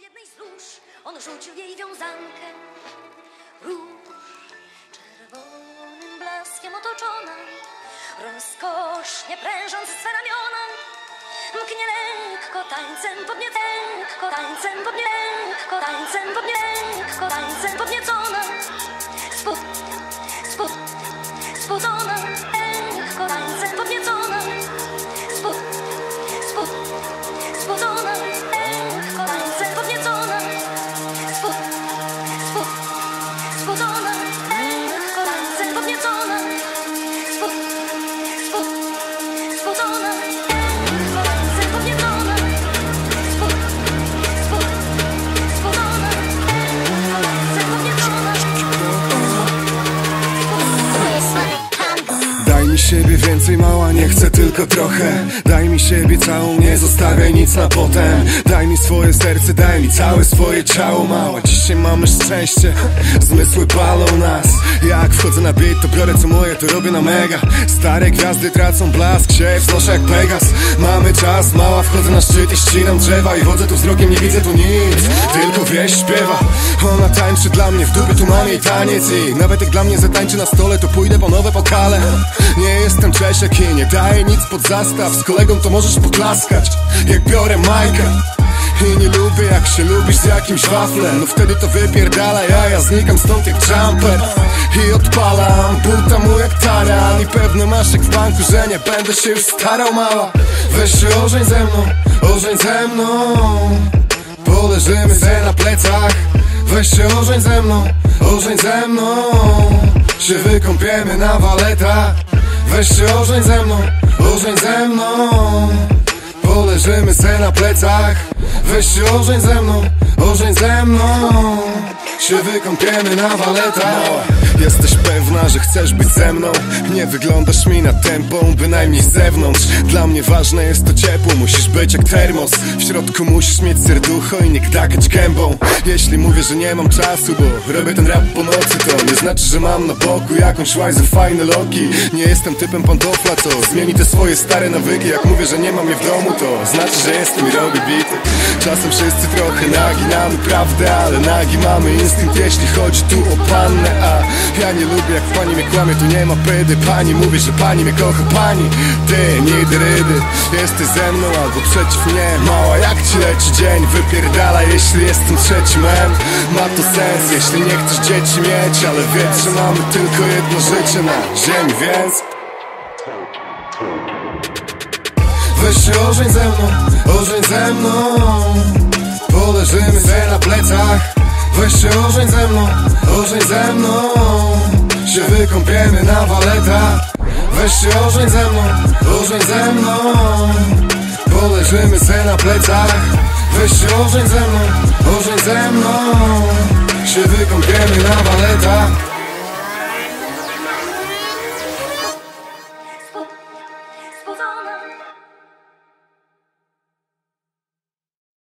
Od jednej z róż on rzucił jej wiązankę. Róż czerwonym blaskiem otoczona, rozkosznie prężąc swe ramiona, mknie lekko tańcem podniecona. Spudzona, lekko tańcem podniecona. Spudzona, lekko tańcem podniecona. Spudzona, lekko tańcem podniecona. Spudzona. Daj mi siebie więcej, mała, nie chcę, tylko trochę. Daj mi siebie całą, nie zostawiaj nic na potem. Daj mi swoje serce, daj mi całe swoje ciało, mała. Dzisiaj mamy szczęście, zmysły palą nas. Jak wchodzę na beat, to biorę co moje, to robię na mega. Stare gwiazdy tracą blask, się wznoszę jak Pegas. Mamy czas, mała, wchodzę na szczyt i ścinam drzewa. I chodzę tu wzrokiem, nie widzę tu nic, tylko wieś śpiewa. Ona tańczy dla mnie, w dupie tu mam jej taniec. I nawet jak dla mnie zatańczy na stole, to pójdę po nowe pokale. Nie jestem Czesiek i nie daję nic pod zastaw. Z kolegą to możesz poklaskać, jak biorę Majka. I nie lubię, jak się lubisz z jakimś waflem. No wtedy to wypierdala, ja znikam stąd jak jumper. I odpalam, buta mu jak taran. I pewny masz jak w banku, że nie będę się już starał, mała. Weź się ożeń ze mną, ożeń ze mną. Poleżymy se na plecach. Weź się ożeń ze mną, ożeń ze mną. Się wykąpiemy na waletach. Weź się ożeń ze mną, ożeń ze mną. Poleżymy se na plecach. Weź się ożeń ze mną, ożeń ze mną. Się wykąpiemy na waletach. Jesteś pewna, że chcesz być ze mną? Nie wyglądasz mi na tępą, bynajmniej z zewnątrz. Dla mnie ważne jest to ciepło, musisz być jak termos. W środku musisz mieć serducho i nie krakać gębą. Jeśli mówię, że nie mam czasu, bo robię ten rap po nocy, to nie znaczy, że mam na boku jakąś łajzę, fajne loki. Nie jestem typem pantofla, co zmieni te swoje stare nawyki. Jak mówię, że nie mam je w domu, to znaczy, że jestem i robię bity. Czasem wszyscy trochę naginamy prawdę, ale nagi mamy instynkt, jeśli chodzi tu o pannę. A ja nie lubię, jak pani mnie kłamie, tu nie ma pydy. Pani mówi, że pani mnie kocha, pani. Ty, nigdy rydy. Jesteś ze mną albo przeciw mnie. Mała, jak ci leci dzień? Wypierdala, jeśli jestem trzecim M. Ma to sens, jeśli nie chcesz dzieci mieć. Ale wiedz, że mamy tylko jedno życie na ziemi, więc weź się ożeń ze mną, ożeń ze mną. Poleżymy se na plecach. Weź się ożeń ze mną, ożeń ze mną. Się wykąpiemy na waletach. Weź się ożeń ze mną, ożeń ze mną. Poleżymy se na plecach. Weź się ożeń ze mną, ożeń ze mną. Się wykąpiemy na waletach.